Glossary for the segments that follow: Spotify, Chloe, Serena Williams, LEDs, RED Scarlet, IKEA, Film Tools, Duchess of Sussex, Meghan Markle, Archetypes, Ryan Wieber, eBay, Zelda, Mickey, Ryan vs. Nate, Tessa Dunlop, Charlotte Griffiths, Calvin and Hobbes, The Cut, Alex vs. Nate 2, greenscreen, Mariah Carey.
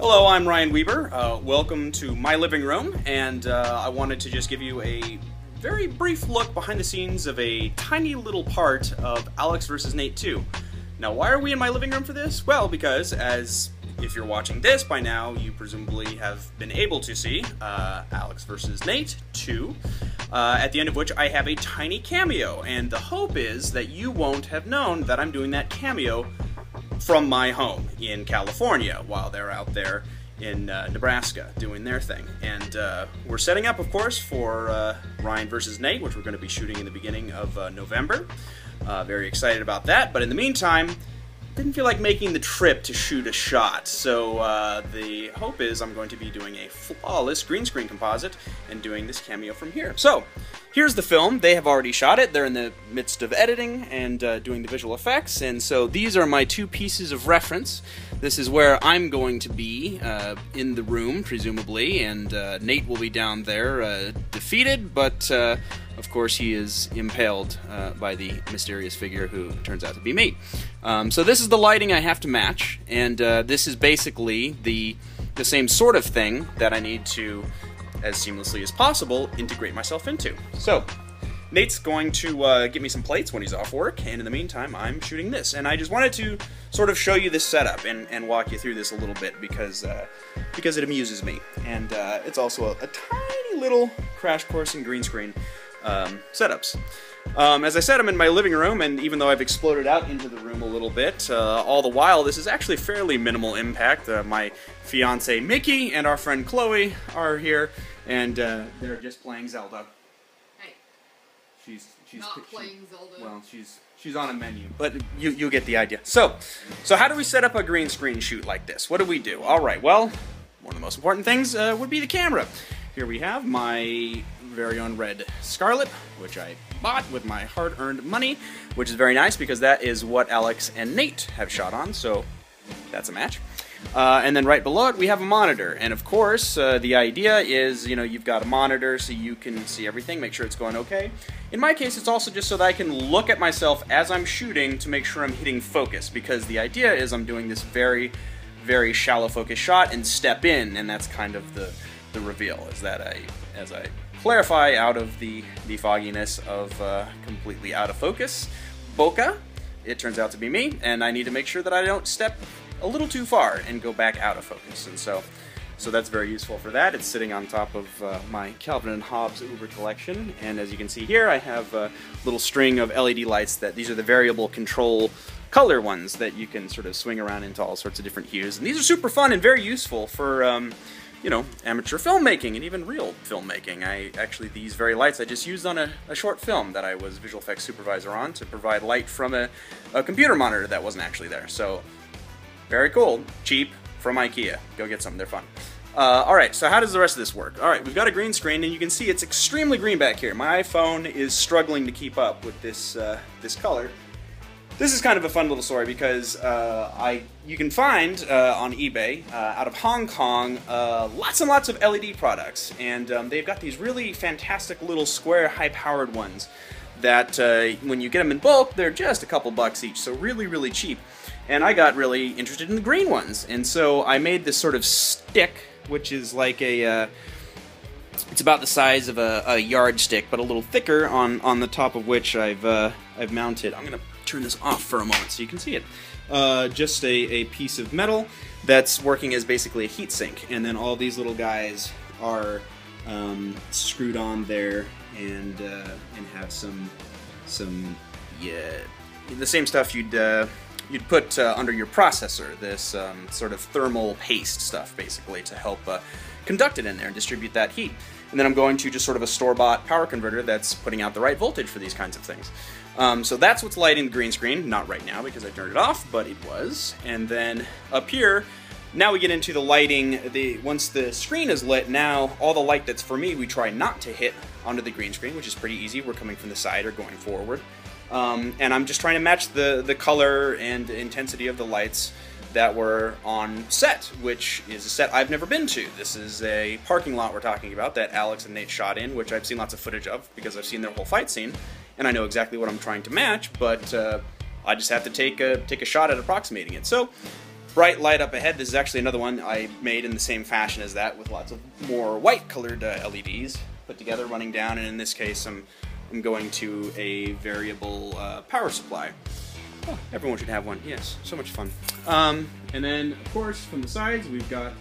Hello, I'm Ryan Wieber. Welcome to my living room, and I wanted to just give you a very brief look behind the scenes of a tiny little part of Alex vs. Nate 2. Now, why are we in my living room for this? Well, because if you're watching this by now, you presumably have been able to see Alex vs. Nate 2, at the end of which I have a tiny cameo, and the hope is that you won't have known that I'm doing that cameo from my home in California while they're out there in Nebraska doing their thing. And we're setting up, of course, for Ryan vs. Nate, which we're going to be shooting in the beginning of November. Very excited about that, but in the meantime, didn't feel like making the trip to shoot a shot, so the hope is I'm going to be doing a flawless green screen composite and doing this cameo from here. So here's the film. They have already shot it. They're in the midst of editing and doing the visual effects, and so these are my two pieces of reference. This is where I'm going to be in the room, presumably, and Nate will be down there defeated, but of course he is impaled by the mysterious figure who turns out to be me. So this is the lighting I have to match, and this is basically the same sort of thing that I need to, as seamlessly as possible, integrate myself into. So Nate's going to get me some plates when he's off work, and in the meantime I'm shooting this. And I just wanted to sort of show you this setup and walk you through this a little bit because it amuses me. And it's also a tiny little crash course in green screen setups. As I said, I'm in my living room, and even though I've exploded out into the room a little bit, all the while this is actually fairly minimal impact. My fiance Mickey and our friend Chloe are here, and they're just playing Zelda. Hey. She's not playing Zelda. Well, she's on a menu, but you get the idea. So how do we set up a green screen shoot like this? What do we do? All right. Well, one of the most important things would be the camera. Here we have my very own RED Scarlet, which I bought with my hard-earned money, which is very nice because that is what Alex and Nate have shot on, so that's a match. And then right below it we have a monitor, and of course the idea is, you know, you've got a monitor so you can see everything, make sure it's going okay. In my case it's also just so that I can look at myself as I'm shooting to make sure I'm hitting focus, because the idea is I'm doing this very, very shallow focus shot and step in, and that's kind of the reveal, is that as I clarify out of the fogginess of completely out of focus bokeh, it turns out to be me, and I need to make sure that I don't step a little too far and go back out of focus. And so that's very useful for that. It's sitting on top of my Calvin and Hobbes Uber collection, and as you can see here I have a little string of LED lights. That these are the variable control color ones that you can sort of swing around into all sorts of different hues, and these are super fun and very useful for you know, amateur filmmaking and even real filmmaking. These very lights I just used on a short film that I was visual effects supervisor on to provide light from a computer monitor that wasn't actually there. So very cool, cheap, from IKEA. Go get some, they're fun. Alright, so how does the rest of this work? Alright, we've got a green screen, and you can see it's extremely green back here. My iPhone is struggling to keep up with this, this color. This is kind of a fun little story because you can find on eBay out of Hong Kong lots and lots of LED products, and they've got these really fantastic little square high-powered ones that when you get them in bulk they're just a couple bucks each, so really, really cheap. And I got really interested in the green ones, and so I made this sort of stick, which is like a it's about the size of a yardstick, but a little thicker, on the top of which I've mounted, I'm gonna turn this off for a moment so you can see it, just a piece of metal that's working as basically a heat sink, and then all these little guys are screwed on there, and have some the same stuff you'd put under your processor, this sort of thermal paste stuff basically to help conduct it in there and distribute that heat. And then I'm going to just sort of a store-bought power converter that's putting out the right voltage for these kinds of things. So that's what's lighting the green screen, not right now because I turned it off, but it was. And then up here, now we get into the lighting. Once the screen is lit, now all the light that's for me, we try not to hit onto the green screen, which is pretty easy. We're coming from the side or going forward. And I'm just trying to match the color and intensity of the lights that were on set, which is a set I've never been to. This is a parking lot we're talking about that Alex and Nate shot in, which I've seen lots of footage of because I've seen their whole fight scene, and I know exactly what I'm trying to match, but I just have to take a shot at approximating it. So bright light up ahead. This is actually another one I made in the same fashion as that, with lots of more white colored LEDs put together running down, and in this case I'm going to a variable power supply. Oh, everyone should have one, yes, so much fun. And then of course from the sides we've got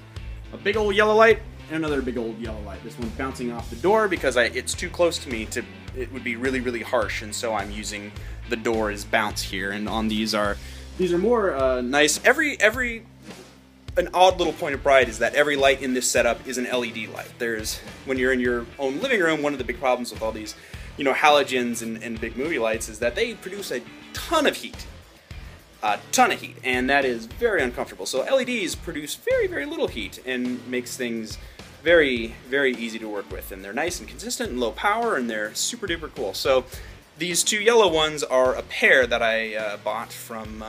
a big old yellow light and another big old yellow light. This one bouncing off the door because it's too close to me to, it would be really, really harsh, and so I'm using the door as bounce here. And on these are more nice. An odd little point of pride is that every light in this setup is an LED light. When you're in your own living room, one of the big problems with all these, you know, halogens and big movie lights is that they produce a ton of heat. A ton of heat, and that is very uncomfortable. So LEDs produce very, very little heat and makes things very, very easy to work with. And they're nice and consistent and low power, and they're super duper cool. So these two yellow ones are a pair that I bought from,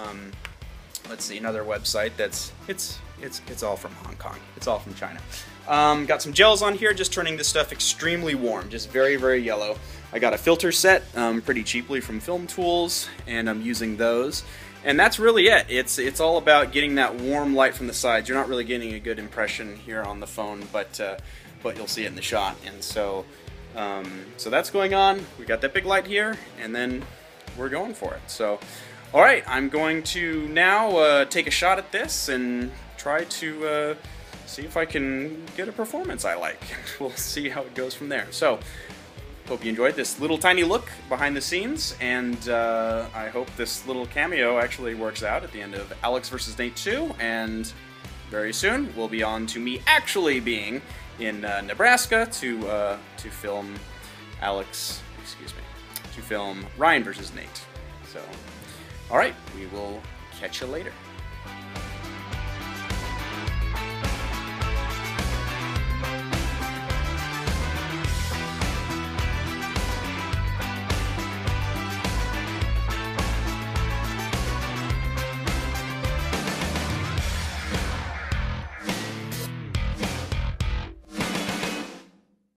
let's see, another website that's, it's all from Hong Kong. It's all from China. Got some gels on here, just turning this stuff extremely warm, just very, very yellow. I got a filter set pretty cheaply from Film Tools, and I'm using those. And that's really it. It's all about getting that warm light from the sides. You're not really getting a good impression here on the phone, but you'll see it in the shot. And so so that's going on. We got that big light here, and then we're going for it. So all right, I'm going to now take a shot at this and try to see if I can get a performance I like. We'll see how it goes from there. So hope you enjoyed this little tiny look behind the scenes, and I hope this little cameo actually works out at the end of Alex vs. Nate 2, and very soon we'll be on to me actually being in Nebraska to film Ryan vs. Nate. So, all right, we will catch you later.